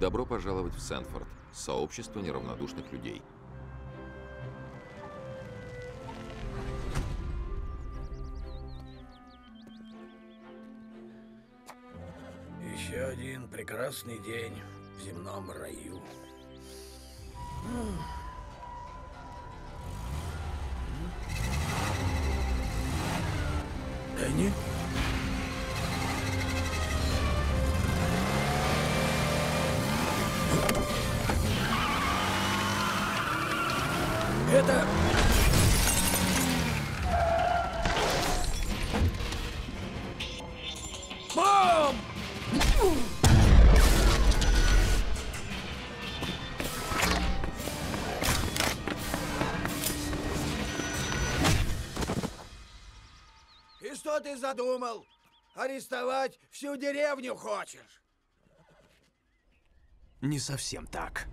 Добро пожаловать в Сэндфорд, сообщество неравнодушных людей. Еще один прекрасный день в земном раю. Дэнни? Это... Бом! И что ты задумал? Арестовать всю деревню хочешь? Не совсем так.